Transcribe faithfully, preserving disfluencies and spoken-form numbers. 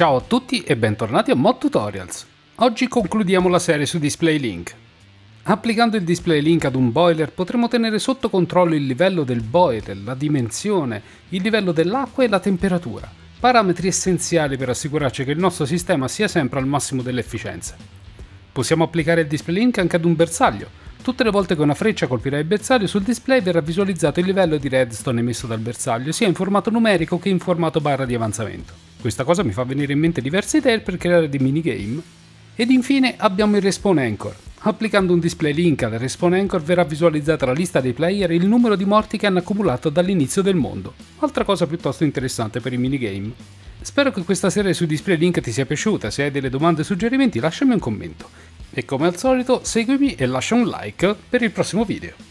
Ciao a tutti e bentornati a Mod Tutorials. Oggi concludiamo la serie su Display Link. Applicando il Display Link ad un boiler potremo tenere sotto controllo il livello del boiler, la dimensione, il livello dell'acqua e la temperatura, parametri essenziali per assicurarci che il nostro sistema sia sempre al massimo dell'efficienza. Possiamo applicare il Display Link anche ad un bersaglio. Tutte le volte che una freccia colpirà il bersaglio, sul display verrà visualizzato il livello di redstone emesso dal bersaglio, sia in formato numerico che in formato barra di avanzamento. Questa cosa mi fa venire in mente diverse idee per creare dei minigame. Ed infine abbiamo il Respawn Anchor. Applicando un display link al Respawn Anchor verrà visualizzata la lista dei player e il numero di morti che hanno accumulato dall'inizio del mondo, altra cosa piuttosto interessante per i minigame. Spero che questa serie su Display Link ti sia piaciuta, se hai delle domande o suggerimenti lasciami un commento. E come al solito seguimi e lascia un like per il prossimo video.